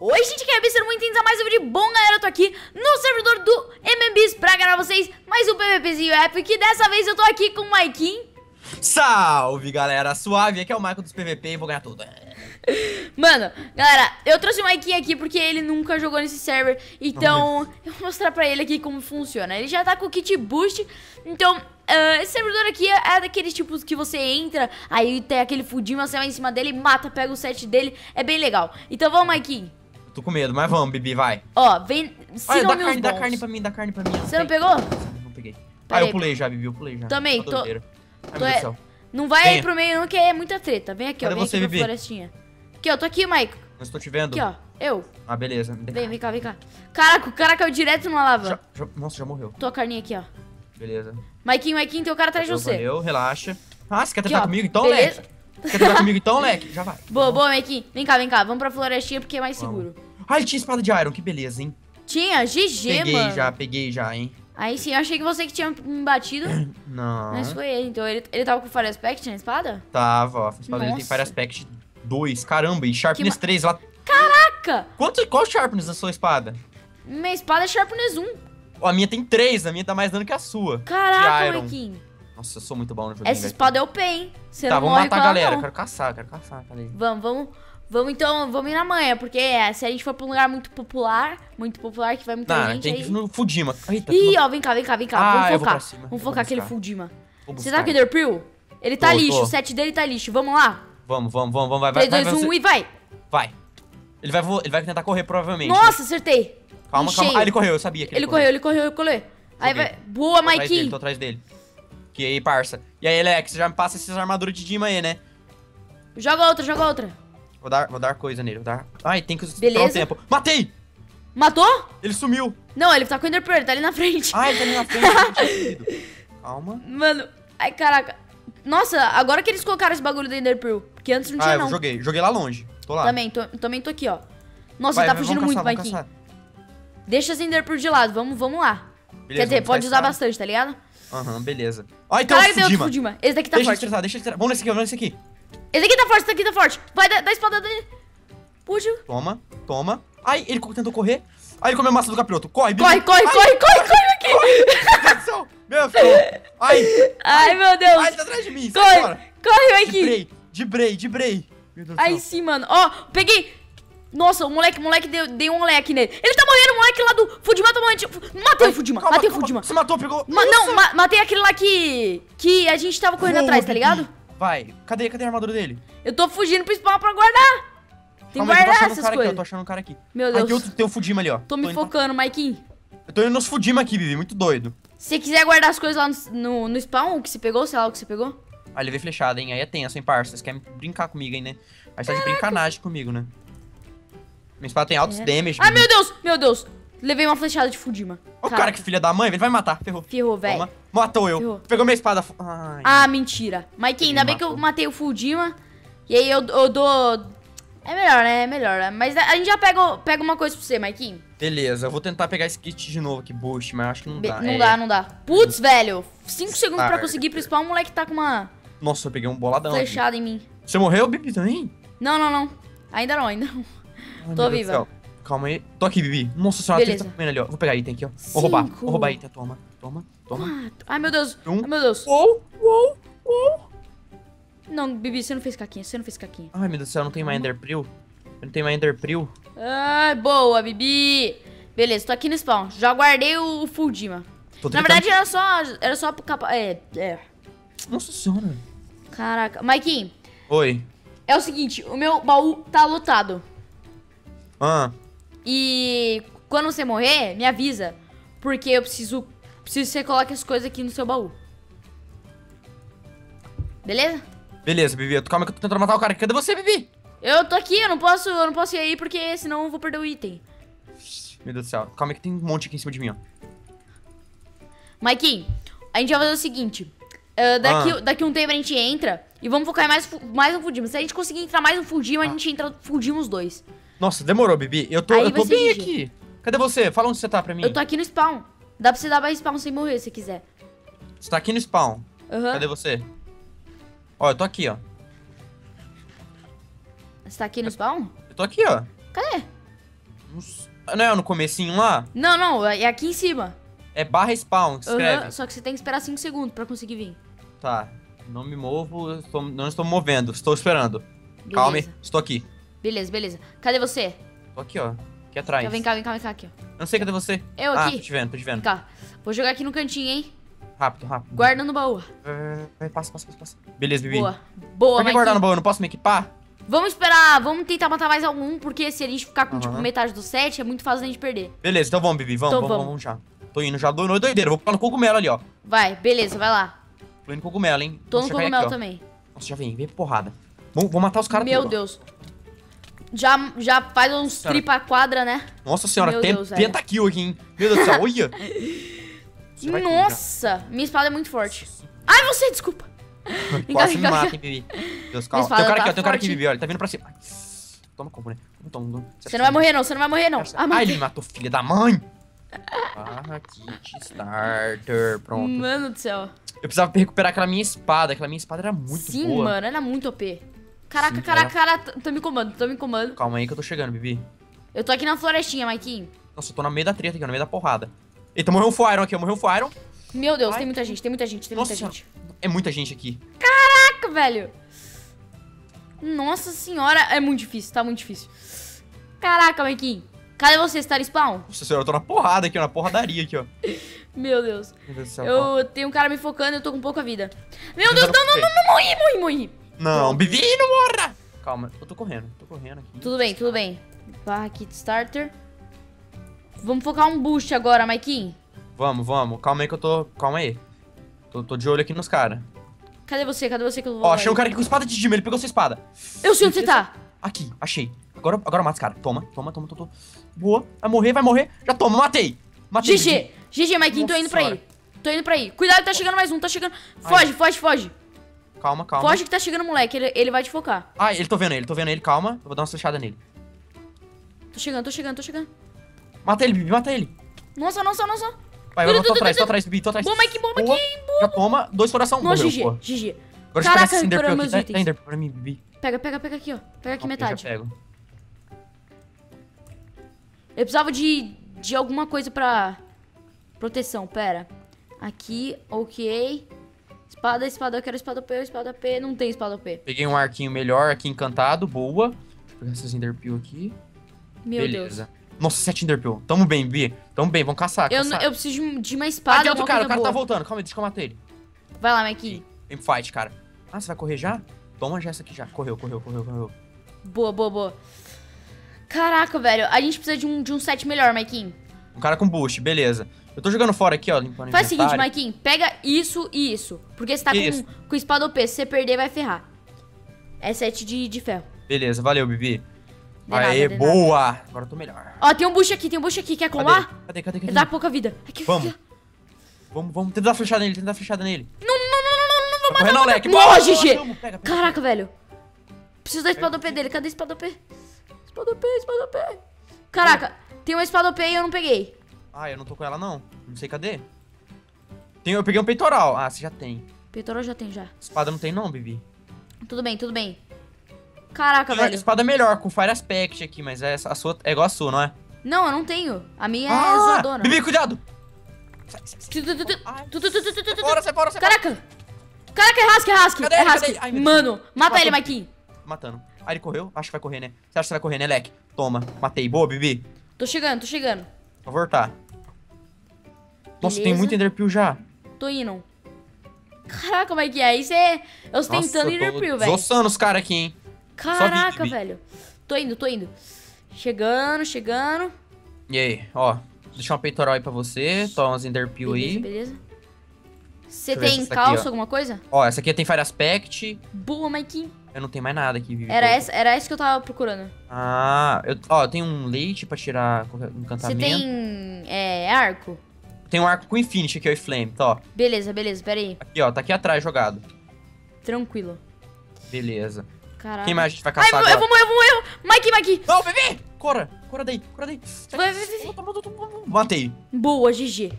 Oi, gente, que é Bibi, sejam muito bem-vindos a mais um vídeo. Bom, galera, eu tô aqui no servidor do MMBS pra gravar vocês mais um PVPzinho épico. E dessa vez eu tô aqui com o Maycon. Salve, galera, suave, aqui é o Maycon dos PVP e vou ganhar tudo. Mano, galera, eu trouxe o Maycon aqui porque ele nunca jogou nesse server. Então, eu vou mostrar pra ele aqui como funciona. Ele já tá com o kit boost, então... esse servidor aqui é daqueles tipos que você entra, aí tem aquele Fudima, você vai em cima dele, mata, pega o set dele, é bem legal. Então vamos, Maycon. Tô com medo, mas vamos, Bibi, vai. Ó, vem, se não me bons. Dá carne pra mim, dá carne pra mim. Você não pegou? Não peguei. Peraí, eu pulei já, Bibi, eu pulei já. Também, tô... Ai, meu Deus do céu. Não vai aí pro meio não, que é muita treta. Vem aqui, cadê ó, vem você, aqui pra florestinha. Aqui, ó, tô aqui, Maycon. Eu estou te vendo. Aqui, ó, eu. Ah, beleza. Vem cá, vem cá. Caraca, o cara caiu direto numa lava. Nossa, já morreu. Tô a carninha aqui, ó. Beleza. Maycon, tem o cara atrás de você. Valeu, relaxa. Ah, você quer tentar comigo então, beleza. Leque? Quer tentar comigo então, leque? Já vai. Boa, boa, Maycon. Vem cá. Vamos pra florestinha porque é mais seguro. Ah, ele tinha espada de iron, que beleza, hein? Tinha, GG, mano. Peguei já, hein? Aí sim, eu achei que você que tinha me batido. Não. Mas foi ele, então. Ele tava com Fire Aspect na espada? Tava, ó. A espada dele tem Fire Aspect 2, caramba. E Sharpness 3 lá. Caraca! Qual Sharpness na sua espada? Minha espada é Sharpness 1. A minha tem 3, a minha tá mais dano que a sua. Caraca, Maycon. Nossa, eu sou muito bom no jogo. Essa espada é OP, hein? Você tá, vamos matar a galera, eu quero caçar, peraí. Vamos então, vamos ir na manhã, porque se a gente for pra um lugar muito popular, que vai muita gente tem aí... que ir no Fudima. Eita, ih, ó, vem cá, vamos focar. Vamos focar aquele Fudima. Você tá com o Enderpearl? Ele tá lixo, o set dele tá lixo, vamos lá? Vamos, vai. 3, 2, 1 e vai. Vai. Ele vai tentar correr, provavelmente. Nossa, acertei. Calma. Ah, ele correu, eu sabia que ele correu. Aí vai. Boa, Maycon. Tô atrás dele. Que aí, parça. E aí, Lex, você já me passa essas armaduras de Dima aí, né? Joga outra. Vou dar coisa nele, Ai, tem que esperar o tempo. Matei! Matou? Ele sumiu. Não, ele tá com o Enderpearl, ele tá ali na frente. Ah, ele tá ali na frente. Calma. Mano, ai, caraca. Nossa, agora que eles colocaram esse bagulho do Enderpearl. Porque antes não tinha, não. Ah, eu joguei lá longe. Tô lá. Também tô aqui, ó. Nossa, ele tá fugindo muito, Maycon. Deixa as Enderpearl de lado, vamos lá. Beleza, quer dizer, pode usar bastante, tá ligado? Aham, beleza. Ó, então o Fudima. Esse daqui tá forte. Deixa eu estressar. Vamos nesse aqui, Esse aqui tá forte, Vai, dá a espada dele. Puxa. Toma. Ai, ele tentou correr. Ai, ele comeu a massa do capiroto. Corre, Bibi. Meu filho. Ai, meu Deus. Ai, tá atrás de mim. Corre, Maycon. De brei. Aí sim, mano. Ó, peguei. Nossa, o moleque deu um leque nele. Ele tá morrendo, o moleque lá do Fudima tá morrendo. Matei o Fudima. Você matou, pegou. Matei aquele lá que a gente tava correndo atrás, tá ligado? Vai, cadê a armadura dele? Eu tô fugindo pro spawn pra guardar. Tem que guardar essas coisas. Eu tô achando um cara aqui. Meu Deus. Aqui outro tem o Fudima ali, ó. Tô me focando, Maycon. Eu tô indo nos Fudima aqui, Bibi, muito doido. Se você quiser guardar as coisas lá no spawn, o que você pegou, sei lá o que você pegou. Ah, ele veio flechado, hein? Aí é tenso, hein, parça. Vocês querem brincar comigo, hein, né? Aí você tá de brincanagem comigo, né? Minha espada tem altos damage. Ai, meu Deus. Levei uma flechada de Fudima. O cara que filha da mãe, ele vai matar. Ferrou, velho. Matou eu. Ferrou. Pegou minha espada. Ai. Ah, mentira. Maycon, ainda bem que eu matei o Fudima. E aí eu dou... É melhor, né? É melhor. Mas a gente já pega uma coisa pra você, Maycon. Beleza, eu vou tentar pegar esse kit de novo aqui, boost, mas acho que não dá. Não dá. Putz, velho. 5 segundos pra conseguir pro spawn, o moleque tá com uma... Nossa, eu peguei um boladão. Flechada em mim. Você morreu, Bibi, também? Não. Ainda não. Ai, tô viva. Calma aí. Tô aqui, Bibi. Nossa senhora, tem que tá comendo ali, ó. Vou pegar item aqui, ó. Vou roubar item. Toma. Ai, meu Deus. Ai, meu Deus. Uou. Não, Bibi, você não fez caquinha. Ai, meu Deus do céu, eu não tenho mais Enderpearl. Ai, boa, Bibi. Beleza, tô aqui no spawn. Já guardei o Fudima. Na verdade, era só pro capa... Nossa senhora. Caraca. Maycon. Oi. É o seguinte, o meu baú tá lotado. E quando você morrer, me avisa. Porque eu preciso que você coloque as coisas aqui no seu baú. Beleza? Beleza, Bibi. Calma que eu tô tentando matar o cara. Cadê você, Bibi? Eu tô aqui, eu não posso ir aí porque senão eu vou perder o item. Meu Deus do céu. Calma que tem um monte aqui em cima de mim, ó. Maycon, a gente vai fazer o seguinte. Daqui um tempo a gente entra e vamos focar em mais um Fudima. Se a gente conseguir entrar mais um Fudima, a gente entra Fudima os dois. Nossa, demorou, Bibi. Eu tô bem aqui. Cadê você? Fala onde você tá pra mim. Eu tô aqui no spawn. Dá pra você dar pra spawn sem morrer, se quiser. Você tá aqui no spawn? Cadê você? Ó, eu tô aqui, ó. Você tá aqui no spawn? Eu tô aqui, ó. Cadê? Não é no comecinho lá? Não, não, é aqui em cima. É barra spawn, que se escreve. Só que você tem que esperar 5 segundos pra conseguir vir. Tá, não me movo, não estou me movendo, estou esperando. Beleza. Calma, estou aqui. Beleza, beleza. Cadê você? Tô aqui, ó. Aqui atrás. Então, vem cá, aqui, ó. Eu não sei, cadê você? Eu aqui. Ah, tô te vendo. Tá. Vou jogar aqui no cantinho, hein? Rápido. Guarda no baú. Passa. Beleza, Bibi. Boa, Por que guardar no baú? Não posso me equipar? Vamos esperar, vamos tentar matar mais algum, porque se a gente ficar com, tipo, metade do set, é muito fácil a gente perder. Beleza, então vamos, Bibi, vamos já. Tô indo já, doideira, vou ficar no cogumelo ali, ó. Vai, beleza, vai lá. Tô indo no cogumelo, hein. Tô no cogumelo aqui, também. Nossa, já vem pra porrada. Vou matar os caras. Meu Deus. Já faz uns tripa quadra, né? Nossa senhora, tenta kill aqui, hein. Meu Deus do céu, olha. Nossa, minha espada é muito forte. Ai, você, desculpa. Quase me mata, hein, Bibi. Deus, calma. Tem um cara aqui, Bibi, olha, tá vindo pra cima. Toma combo, né? Toma. Você não vai morrer, não, você não vai morrer, não. Ai, ele matou, filha da mãe. Barra kit starter, pronto. Mano do céu. Eu precisava recuperar aquela minha espada era muito boa. Sim, mano, era muito OP. Caraca, tô me comando. Calma aí que eu tô chegando, Bibi. Eu tô aqui na florestinha, Maiquinho. Nossa, eu tô no meio da treta aqui, no meio da porrada. Eita, morreu um Fire aqui, morreu um Fire. Meu Deus, tem muita gente. É muita gente aqui. Caraca, velho. Nossa senhora, é muito difícil, tá muito difícil. Caraca, Maiquinho. Cadê você? Você tá no spawn? Nossa senhora, eu tô na porrada aqui, ó, na porradaria aqui, ó. Meu Deus. Meu Deus do céu, eu tenho um cara me focando e eu tô com pouca vida. Meu Deus, não, morri. Não, Bibi, não morra! Calma, eu tô correndo aqui. Tudo bem. Barra kit starter. Vamos focar um boost agora, Maiquinho. Vamos. Calma aí que eu tô... Calma aí. Tô de olho aqui nos caras. Cadê você que eu vou... Ó, achei um cara aqui com espada de Dima, ele pegou sua espada. Eu sei onde você tá. Aqui, achei. Agora mata esse cara. Toma. Boa. Vai morrer. Já toma, matei. GG, Maiquinho, tô indo pra aí. Cuidado, tá chegando mais um. Foge. Calma. Foge que tá chegando o moleque, ele vai te focar. Ah, tô vendo ele, calma. Eu vou dar uma flechada nele. Tô chegando. Mata ele, Bibi, mata ele. Nossa. Vai, eu tô atrás, Bibi. Boa, Maiquinho, boa. Já toma, 2 corações. Nossa, GG. Agora deixa eu pegar esse Enderpearl aqui. Tá Enderpearl pra mim, Bibi. Pega aqui, ó. Pega aqui metade. Eu já pego. Eu precisava de alguma coisa pra proteção, pera. Aqui, ok. Espada, eu quero espada P, não tem espada P. Peguei um arquinho melhor aqui, encantado, boa. Deixa eu pegar essas Enderpearl aqui. Meu Beleza. Deus. Nossa, 7 Enderpearl. Tamo bem, Bi. Tamo bem, vamos caçar. Eu preciso de uma espada. Aqui é outro cara, o cara tá voltando. Calma aí, deixa que eu matei ele. Vai lá, Maiquinho. Vem fight, cara. Ah, você vai correr já? Toma já essa aqui já. Correu. Boa. Caraca, velho. A gente precisa de um set melhor, Maiquinho. Um cara com boost, beleza. Eu tô jogando fora aqui, ó, limpando. Faz o seguinte, Maiquinho, pega isso e isso. Porque você tá com espada OP, se você perder, vai ferrar. É 7 de ferro. Beleza, valeu, Bibi. Aê, boa! Nada. Agora eu tô melhor. Ó, tem um bush aqui, quer colar? Cadê? Ele dá pouca vida. Aqui, vamos, tentar dar flechada nele. Não, vou matar. Não, moleque. Boa, GG! Caraca, velho. Preciso da espada OP dele, cadê a espada OP? Espada OP. Caraca, tem uma espada OP e eu não peguei. Ah, eu não tô com ela, não. Não sei cadê. Eu peguei um peitoral. Ah, você já tem. Peitoral já tem, já. Espada não tem, não, Bibi. Tudo bem. Caraca, velho. A espada é melhor, com Fire Aspect aqui, mas a sua é igual a sua, não é? Não, eu não tenho. A minha é zoadona. Bibi, cuidado! Sai fora. Caraca, é rasque. Mano, mata ele, Maiquinho. Matando. Ah, ele correu? Acho que vai correr, né? Você acha que vai correr, né, Leque? Toma. Matei. Boa, Bibi. Tô chegando. Vou voltar. Nossa, beleza. Tem muito Enderpearl já. Tô indo. Caraca, Mike, aí você... Eu tô tentando Enderpearl, velho. Zoçando os caras aqui, hein. Caraca, velho. Tô indo. Chegando. E aí, ó. Deixa uma peitoral aí pra você. Toma umas Enderpearl aí. Beleza. Você tem calça, alguma coisa? Ó, essa aqui tem Fire Aspect. Boa, Mike. Eu não tenho mais nada aqui, Vivi. Era essa que eu tava procurando. Ah, eu tenho um leite pra tirar encantamento. Você tem arco? Tem um arco com Infinity aqui, ó, e Flame, tá, ó. Beleza, pera aí. Aqui, ó, tá aqui atrás jogado. Tranquilo. Beleza. Caraca. Quem mais a gente vai caçar agora? Eu vou morrer. Mike. Não, bebê! Cora daí. Matei. Boa, GG.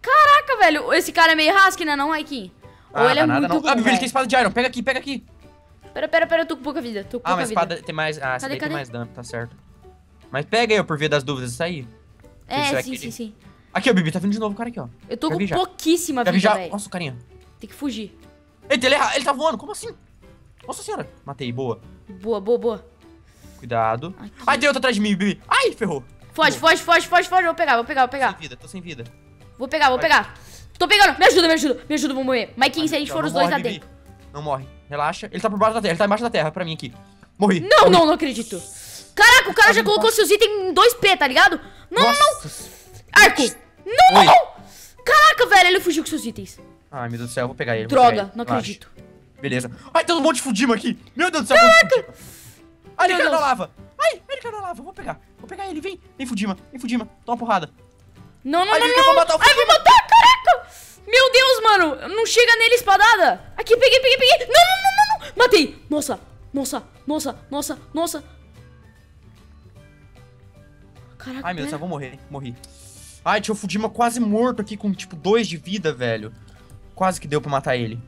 Caraca, velho. Esse cara é meio rasque, né, não, Mike? Ou ele é muito ruim, velho. Ah, Bibi, ele tem espada de Iron. Pega aqui. Pera, eu tô com pouca vida. Ah, mas espada tem mais dano, tá certo. Mas pega eu, por via das dúvidas, isso aí. É, sim, sim, sim. Aqui, ó, Bibi, tá vindo de novo o cara aqui, ó. Eu tô com pouquíssima vida, velho. Nossa, carinha. Tem que fugir. Eita, ele tá voando, como assim? Nossa senhora. Matei, boa. Boa, boa, boa. Cuidado. Aqui. Ai, tem outro atrás de mim, Bibi. Ai, ferrou. Foge, ferrou. Foge, foge, foge, foge. Vou pegar, vou pegar, vou pegar. Tô sem vida, tô sem vida. Vou pegar, vou pegar. Tô pegando. Me ajuda, me ajuda. Me ajuda, vou morrer. Maikinho, se a gente for os dois lá dentro. Não morre. Relaxa. Ele tá por baixo da terra. Ele tá embaixo da terra pra mim aqui. Morri. Não, não, não acredito. Caraca, o cara já colocou seus itens em 2P, tá ligado? Não, não, não. Arco. Não, não. Caraca, velho. Ele fugiu com seus itens. Ai, meu Deus do céu. Eu vou pegar ele. Droga, não acredito. Beleza. Ai, tem um monte de Fudima aqui. Meu Deus do céu. Caraca. Ai, ele caiu na lava. Ai, ele caiu na lava. Vou pegar. Vou pegar ele. Vem. Vem, Fudima. Vem, Fudima. Toma uma porrada. Não, não, não, não. Ai, vou matar. Caraca. Meu Deus, mano. Não chega nele espadada. Aqui, peguei, peguei, peguei. Não, não, não, não. Matei. Nossa. Nossa, nossa, nossa, nossa. Caraca, ai, meu Deus, eu vou morrer, morri. Ai, tinha o Fudima quase morto aqui com, tipo, 2 de vida, velho. Quase que deu pra matar ele.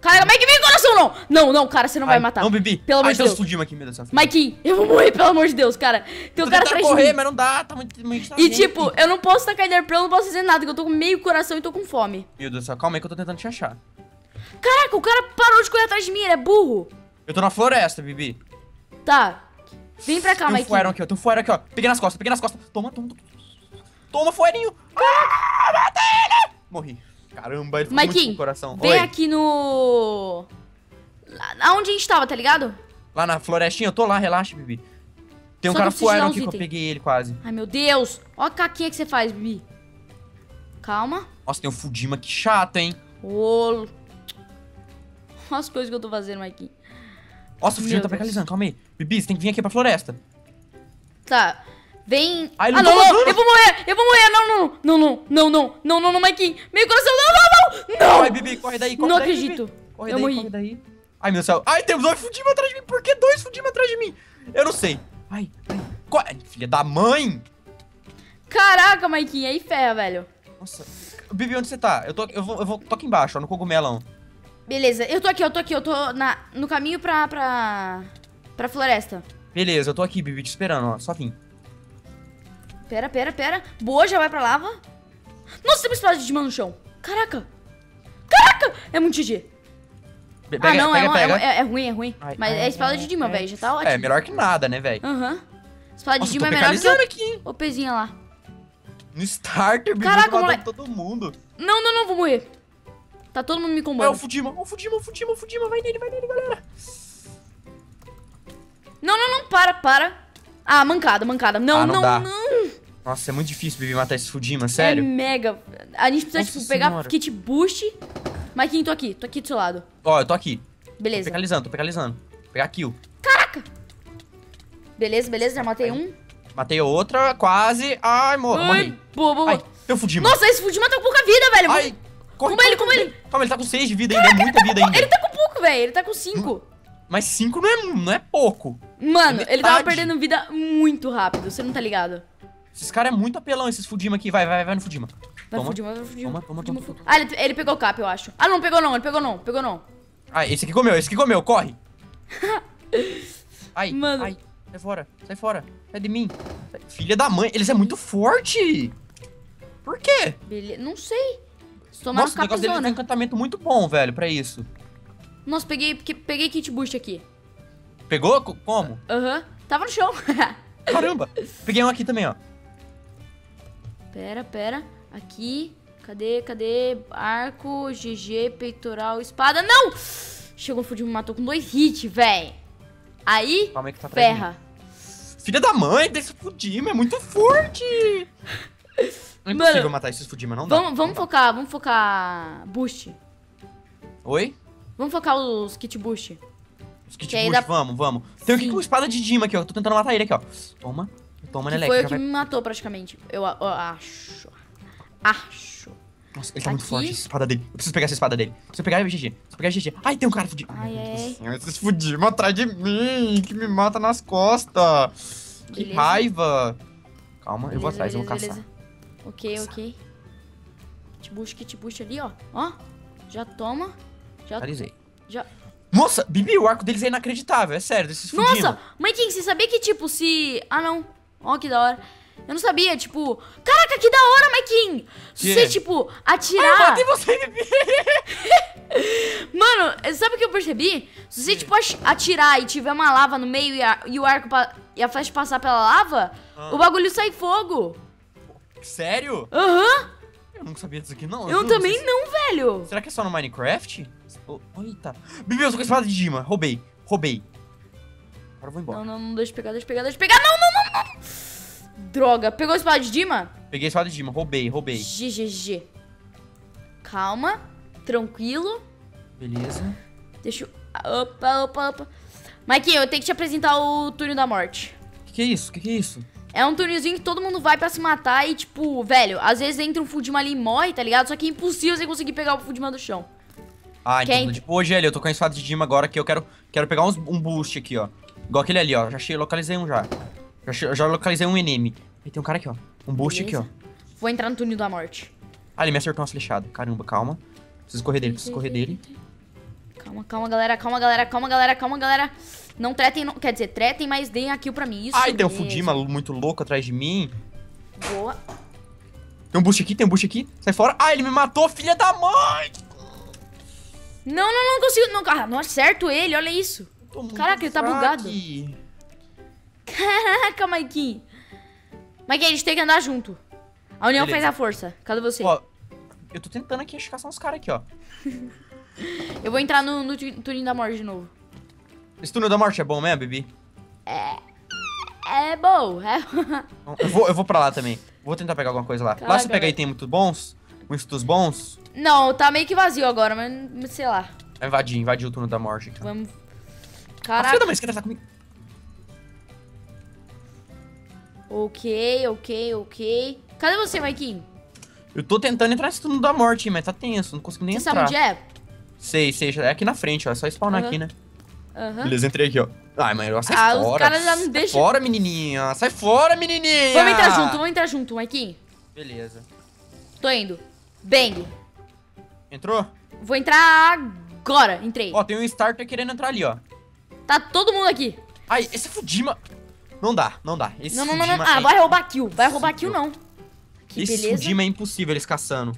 Cara, Mike, vem coração, não! Não, não, cara, você não vai matar. Não, Bibi. Pelo amor de Deus. Fudima aqui, meu Deus. Mike, eu vou morrer, pelo amor de Deus, cara. Tem um cara atrás de mim. Mas não dá, tá muito... E, tipo, eu não posso tacar Enderpearl, eu não posso fazer nada, porque eu tô com meio coração e tô com fome. Meu Deus do céu, calma aí que eu tô tentando te achar. Caraca, o cara parou de correr atrás de mim, ele é burro. Eu tô na floresta, Bibi. Tá. Vem pra cá, Maikinho. Tem um foeiro aqui, ó. Tem um foeiro aqui, ó. Peguei nas costas, peguei nas costas. Toma, toma, toma. Toma, foeirinho. Ah, mata ele! Morri. Caramba, ele ficou muito com o coração. Vem aqui no... Aonde a gente tava, tá ligado? Lá na florestinha, eu tô lá, relaxa, Bibi. Tem um cara foeiro aqui que eu peguei ele quase. Ai, meu Deus. Ó a caquinha que você faz, Bibi. Calma. Nossa, tem um Fudima aqui chato, hein? Ô... Olha as coisas que eu tô fazendo, Maikinho. Nossa, o Fudima tá paralisando, calma aí. Bibi, você tem que vir aqui pra floresta. Tá. Vem. Ai, não, não, não, eu vou morrer, eu vou morrer. Não, não, não, não, não, não, não, não, não, Maikinho. Meu coração, não, não, não, não. Ai, Bibi, corre daí, corre daí. Não acredito. Corre daí, corre daí. Ai, meu céu. Ai, tem 2 Fudima atrás de mim. Por que 2 Fudima atrás de mim? Eu não sei. Ai, ai. Filha da mãe. Caraca, Maikinho, aí ferra, velho. Nossa. Bibi, onde você tá? Eu tô aqui embaixo, ó, no cogumelão. Beleza, eu tô aqui, eu tô aqui, eu tô no caminho pra floresta. Beleza, eu tô aqui, Bibi, te esperando, ó, só vim. Pera, pera, pera. Boa, já vai pra lava. Nossa, tem uma espada de Dima no chão. Caraca. Caraca, é muito GG. Ah, não, pega, é ruim, é ruim. Ai, mas ai, é espada de Dima, velho, já tá ótimo. É, melhor que nada, né, velho? Aham. Uhum. Espada de Dima é melhor que o pezinho lá. No starter, Bibi, caraca, tá matando todo mundo. Não, não, não, vou morrer. Tá todo mundo me combando. É o Fudima, o Fudima, o Fudima, o Fudima. Vai nele, galera. Não, não, não, para, para. Ah, mancada, mancada. Não, não, não, não. Nossa, é muito difícil, Bibi, matar esse Fudima, sério. É mega. A gente precisa, tipo, pegar kit boost. Maikinho, tô aqui do seu lado. Ó, eu tô aqui. Beleza. Tô pecalizando, tô pecalizando. Vou pegar kill. Caraca. Beleza, beleza, já matei um. Matei outra, quase. Ai, morri. Boa, boa, boa. Tem o Fudima. Nossa, esse Fudima tá com pouca vida, velho. Ai. Corre, como ele, como ele? Calma, ele tá com 6 de vida. Caraca, ainda, muita vida ainda. Ele tá com pouco, velho, ele tá com 5. Mas 5 não é pouco. Mano, é ele tava perdendo vida muito rápido, você não tá ligado. Esses caras é muito apelão, esses Fudima aqui. Vai, vai, vai no Fudima. Vai no Fudima, vai no Fudima. Toma, toma, toma, toma. Ah, ele pegou o cap, eu acho. Ah, não, pegou não, ele pegou não, pegou não. Ah, esse aqui comeu, corre. Ai, mano. Ai, sai fora, sai fora, sai de mim. Filha da mãe, eles é muito forte. Por quê? Não sei. Tomaram. Nossa, o negócio deles é um encantamento muito bom, velho, pra isso. Nossa, peguei kit boost aqui. Pegou? Como? Aham, tava no chão. Caramba, peguei um aqui também, ó. Pera, pera, aqui, cadê, cadê, arco, GG, peitoral, espada, não! Chegou o Fudima, me matou com 2 hits, velho. Aí, calma aí que tá ferra. Filha da mãe desse Fudima, é muito forte. É impossível, mano, matar esses Fudima, não dá. Vamos focar, vamos focar boost. Oi? Vamos focar os kit boost. Os kit boost, dá... vamos, vamos. Tem aqui com espada de Dima aqui, ó. Tô tentando matar ele aqui, ó. Toma, toma, Nelec. Foi o que me matou praticamente, eu acho. Acho. Nossa, ele tá muito forte, essa espada dele. Eu preciso pegar essa espada dele. Se eu pegar, é GG. Se eu pegar, é GG. Ai, tem um cara Fudima. Ai, ai. Esses Fudima atrás de mim, que me mata nas costas. Beleza. Que raiva. Calma, beleza, eu vou atrás, beleza, eu vou caçar. Beleza. Ok, ok. Kit boost ali, ó. Ó, já toma. Já já. Nossa, Bibi, o arco deles é inacreditável, é sério, desses Fudima. Nossa, Maikinho, você sabia que, tipo, se... Ah, não. Ó, que da hora. Eu não sabia, tipo... Caraca, que da hora, Maycon! Se você, tipo, atirar... Ah, eu matei você, Bibi! Mano, sabe o que eu percebi? Se você, tipo, atirar e tiver uma lava no meio e o arco e a flecha passar pela lava, o bagulho sai fogo. Sério? Aham. Eu não sabia disso aqui, não. Eu também não, velho. Será que é só no Minecraft? Oh, eita. Bibi, eu sou com a espada de Dima. Roubei, roubei. Agora eu vou embora. Não, não, não. Deixa eu pegar, deixa eu pegar, deixa eu pegar. Não, não, não, não. Droga, pegou a espada de Dima? Peguei a espada de Dima, roubei, roubei. GGG. Calma, tranquilo. Beleza. Deixa eu... Opa, opa, opa. Maycon, eu tenho que te apresentar o túnel da morte. Que é isso? Que é isso? É um túnelzinho que todo mundo vai pra se matar e, tipo, velho, às vezes entra um Fudima ali e morre, tá ligado? Só que é impossível você conseguir pegar o Fudima do chão. Ah, então, tipo, hoje eu tô com a espada de Dima agora que eu quero pegar um boost aqui, ó. Igual aquele ali, ó. Já achei, localizei um já. Já localizei um inimigo. E tem um cara aqui, ó. Um boost aqui, ó. Vou entrar no túnel da morte. Ah, ele me acertou uma flechada. Caramba, calma. Preciso correr dele, preciso correr dele. Calma, calma, galera. Calma, galera. Calma, galera. Calma, galera. Não tretem, não... Quer dizer, tretem, mas deem aqui pra mim. Isso. Ai, tem um Fudima muito louco atrás de mim. Boa. Tem um boost aqui, tem um boost aqui. Sai fora. Ah, ele me matou, filha da mãe. Não, não, não consigo. Não, ah, não acerto ele, olha isso. Caraca, ele tá bugado. Caraca, Maycon. Maycon, a gente tem que andar junto. A união faz a força. Cadê você? Ó, eu tô tentando aqui achar uns caras aqui, ó. Eu vou entrar no túnel da morte de novo. Esse túnel da morte é bom mesmo, Bibi? É bom. É... eu vou pra lá também. Vou tentar pegar alguma coisa lá. Caraca, lá você pega itens muito bons? Muitos bons? Não, tá meio que vazio agora, mas sei lá. Vai invadir o túnel da morte. Cara. Vamos... Caraca. Filha da mãe, você quer estar comigo? Ok, ok, ok. Cadê você, Maycon? Eu tô tentando entrar nesse túnel da morte, mas tá tenso, não consigo nem entrar. Você sabe onde é? Sei, sei, é aqui na frente, ó, é só spawnar aqui, né? Aham. Beleza, entrei aqui, ó. Ai, mãe, sai fora. Os caras já não deixam... Sai fora, menininha, sai fora, menininha! Vamos entrar junto, Maycon. Beleza. Tô indo. Bang. Entrou? Vou entrar agora, entrei. Ó, tem um starter querendo entrar ali, ó. Tá todo mundo aqui. Ai, esse Fudima... Não dá, não dá. Esse não, não, não, não. Ah, é... vai roubar kill. Vai roubar kill, não. Que esse beleza. Fudima é impossível eles caçando.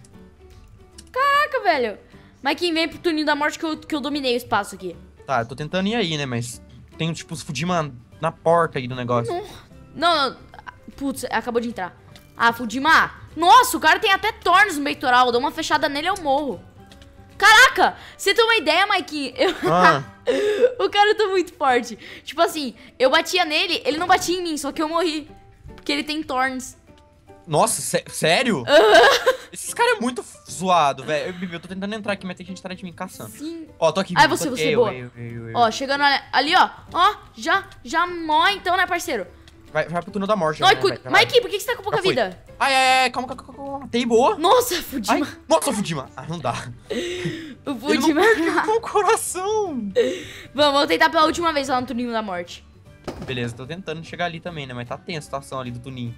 Caraca, velho. Maycon, vem pro túnel da morte que eu dominei o espaço aqui. Tá, eu tô tentando ir aí, né, mas tem, tipo, os Fudima na porta aí do negócio. Não, não. Putz, acabou de entrar. Ah, Fudima. Nossa, o cara tem até tornos no peitoral. Dá uma fechada nele, eu morro. Caraca, você tem uma ideia, Maycon? O cara tá muito forte. Tipo assim, eu batia nele, ele não batia em mim, só que eu morri. Porque ele tem thorns. Nossa, sério? Esses caras é muito zoado, velho. Eu tô tentando entrar aqui, mas tem gente atrás de mim caçando. Sim. Ó, tô aqui. Ah, você, boa. Eu. Ó, chegando ali, ó. Ó, já morre então, né, parceiro? Vai pro túnel da morte. Maycon, por que você tá com pouca vida? Ai, calma. Tem boa. Nossa, Fudima. Ai, nossa, Fudima. Ah, não dá. O Fudima. Com o coração. Vamos tentar pela última vez lá no túnel da morte. Beleza, tô tentando chegar ali também, né? Mas tá tensa a situação ali do túnel.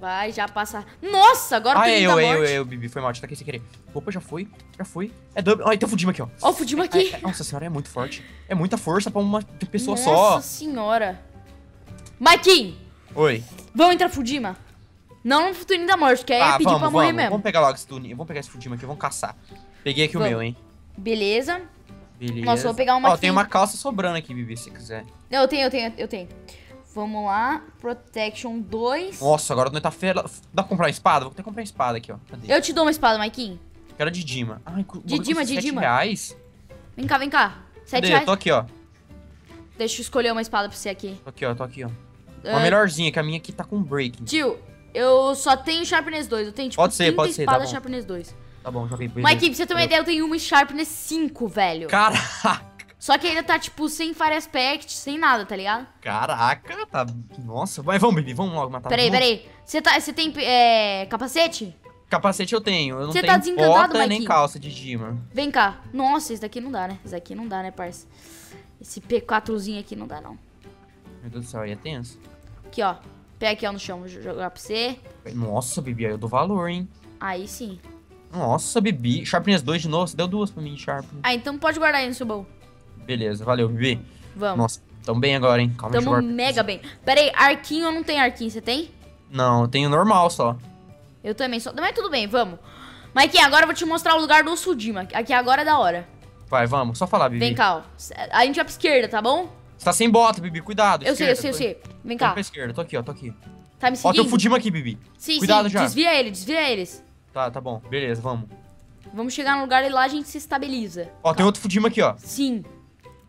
Vai, já passa. Nossa, agora o túnel da morte. Ai, Bibi, foi mal. Tá aqui sem querer. Opa, já foi. É double. Ai, tem o Fudima aqui, ó. Ó, o Fudima aqui. Nossa senhora, é muito forte. É muita força pra uma pessoa só. Nossa senhora. Maycon! Oi. Vamos entrar pro Fudima? Não no túnel da morte, porque aí é pedir pra morrer mesmo. Vamos pegar logo esse túnel. Vamos pegar esse Fudima aqui, vamos caçar. Peguei aqui o meu, hein? Beleza. Beleza. Nossa, vou pegar uma aqui. Ó, tem uma calça sobrando aqui, Bibi, se quiser. Eu tenho. Vamos lá. Protection 2. Nossa, agora não tá feio. Dá pra comprar uma espada? Vou ter que comprar uma espada aqui, ó. Cadê? Eu te dou uma espada, Maycon. Quero de Dima. Ai, de Dima. R$7? Vem cá. R$7. Eu tô aqui, ó. Deixa eu escolher uma espada pra você aqui. Tô aqui, ó. Uma melhorzinha, que a minha aqui tá com break. Tio, eu só tenho Sharpness 2. Eu tenho, tipo, pode ser, espada tá Sharpness 2. Tá bom, joguei break. Maycon, pra você ter uma ideia, eu tenho uma Sharpness 5, velho. Caraca! Só que ainda tá, tipo, sem Fire Aspect, sem nada, tá ligado? Caraca, tá... Nossa, mas vamos, Bibi, vamos logo matar. Peraí. Você tem capacete? Capacete eu tenho. Eu não tenho bota nem calça de Dima. Vem cá. Nossa, isso daqui não dá, né? Isso daqui não dá, né, parça? Esse P4zinho aqui não dá, não. Meu Deus do céu, aí é tenso. Aqui, ó. Pega aqui, ó, no chão. Vou jogar pra você. Nossa, Bibi, aí eu dou valor, hein? Aí sim. Nossa, Bibi. Sharpness 2 de novo. Você deu duas pra mim, Sharpness. Ah, então pode guardar aí no seu baú. Beleza, valeu, Bibi. Vamos. Nossa, Tamo bem agora, hein? Calma, tamo mega bem. Pera aí, arquinho, eu não tenho arquinho, você tem? Não, eu tenho normal só. Eu também só. Mas tudo bem, vamos. Maiquinha, agora eu vou te mostrar o lugar do Fudima. Aqui agora é da hora. Vai, vamos. Só falar, Bibi. Vem cá, ó. A gente vai pra esquerda, tá bom? Você tá sem bota, Bibi. Cuidado. Eu sei, eu sei, eu sei. Vem cá. Tô pra esquerda. Tô aqui, ó. Tô aqui. Tá me seguindo? Ó, tem o Fudima aqui, Bibi. Sim, cuidado, sim. Já. Desvia ele, desvia eles. Tá, tá bom. Beleza, vamos. Vamos chegar no lugar e lá a gente se estabiliza. Ó, tem outro Fudima aqui, ó. Sim.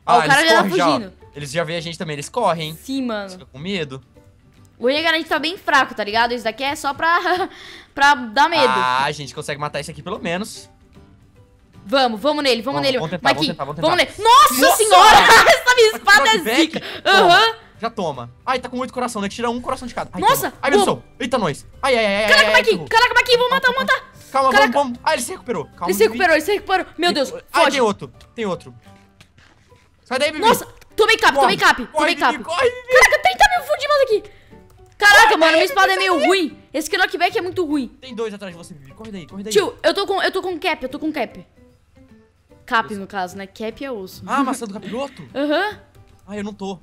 Ah, ó, o cara já tá fugindo. Já, eles já veem a gente também. Eles correm, hein? Sim, mano. Fica com medo. O regarante tá bem fraco, tá ligado? Isso daqui é só pra, pra dar medo. Ah, a gente consegue matar isso aqui pelo menos. Vamos, vamos nele, vamos nele. Vamos tentar, Maiquinho, vamos tentar. Vamos nele. Nossa senhora! Essa minha espada é zica. Aham. Uhum. Já toma. Ai, tá com 8 coração, né? Tira 1 coração de cada. Ai, nossa! Toma. Ai, meu Deus! Eita, nós! Ai, ai, ai, caraca, ai, Maiquinho! Caraca, Maiquinho! Vamos matar, vamos matar! Calma, caraca. Vamos, vamos. Ah, ele se recuperou. Calma, ele se recuperou, Bibi. Ele se recuperou. Meu Deus, foge. Ai, tem outro, tem outro. Sai daí, Bibi. Nossa, tomei cap, tomei cap, tomei cap. Caraca, 30.000 Fudimas aqui. Caraca, corre, mano, minha espada é meio ruim. Esse knockback é muito ruim. Tem 2 atrás de você, Bibi. Corre daí, corre daí. Tio, eu tô com cap, eu tô com cap. Cap, no caso, né? Cap é osso. Ah, maçã do capiroto? Aham. Uhum. Ai, eu não tô.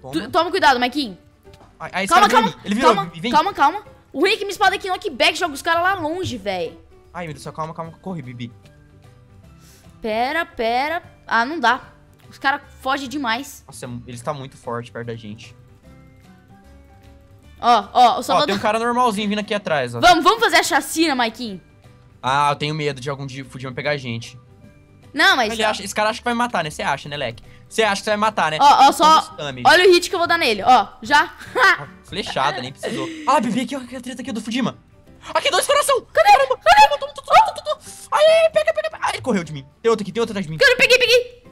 Toma, toma cuidado, Maiquinho. Ai, calma, calma. Ele virou, calma, vem. Calma, calma. O ruim é que minha espada aqui knockback joga os caras lá longe, velho. Ai, meu Deus, só calma, calma. Corre, Bibi. Pera, pera. Ah, não dá. Os caras fogem demais. Nossa, ele está muito forte perto da gente. Ó, ó, eu só vou... Tem um cara normalzinho vindo aqui atrás, ó. Vamos, vamos fazer a chacina, Maiquinho. Ah, eu tenho medo de algum dia Fudima pegar a gente. Não, mas... esse cara acha que vai matar, né? Você acha, né, Leque? Você acha que você vai matar, né? Ó, ó, só... Olha o hit que eu vou dar nele, ó. Já. Flechada, nem precisou. Ah, Bibi, aqui, ó, a treta aqui do Fudima. Aqui, 2 coração. Cadê? Cadê? Ai, pega, pega. Ai, ele correu de mim. Tem outro aqui, tem outro atrás de mim. Cara, peguei, peguei.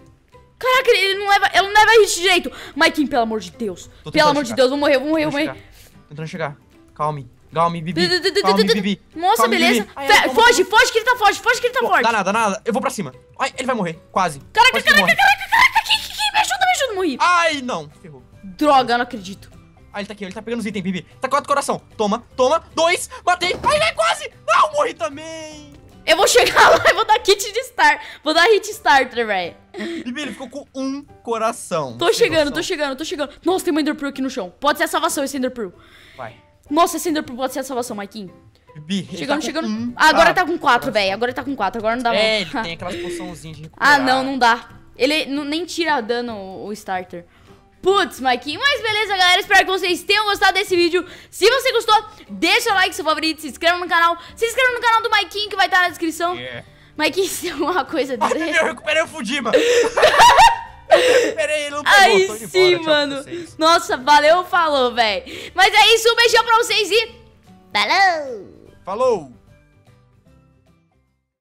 Caraca, ele não leva hit direito. Maiquinho, pelo amor de Deus. Pelo amor de Deus, vou morrer, vou morrer, vou morrer. Tentando chegar. Calme. Calme, Bibi. Calme, Bibi. Nossa, calme, beleza. Bibi. Ai, foge, foge que ele tá forte. Foge que ele tá forte. Dá nada. Eu vou pra cima. Ai, ele vai morrer. Quase. Caraca, quase caraca, caraca, caraca. Me ajuda, me ajuda. Morri. Ai, não. Ferrou. Droga, eu não acredito. Ah, ele tá aqui. Ele tá pegando os itens, Bibi. Tá 4 coração. Toma, toma. 2. Matei. Ai, vai, quase. Não, morri também. Eu vou chegar lá e vou dar kit de star. Vou dar hit starter, velho. Bibi, ele ficou com 1 coração. Tô chegando, tô chegando, tô chegando. Nossa, tem uma Enderpearl aqui no chão. Pode ser a salvação esse Enderpearl. Vai. Nossa, esse Enderpearl pode ser a salvação, Maiquinho. Bibi, chegando, tá chegando. Agora tá com 4, velho. Agora tá com 4. Agora não dá mais. É, ele tem aquelas poçãozinhas de recuperar. Ah, não, não dá. Ele não, nem tira dano o starter. Putz, Maiquinho. Mas beleza, galera. Espero que vocês tenham gostado desse vídeo. Se você gostou, deixa o like, seu favorito. Se inscreva no canal. Se inscreva no canal do Maiquinho, que vai estar na descrição. Yeah. Maiquinho, se tem alguma coisa a dizer. Eu recuperei o Fudima. Peraí, não pegou. Aí sim, mano. Nossa, valeu, falou, velho. Mas é isso, um beijão pra vocês e... Falou! Falou!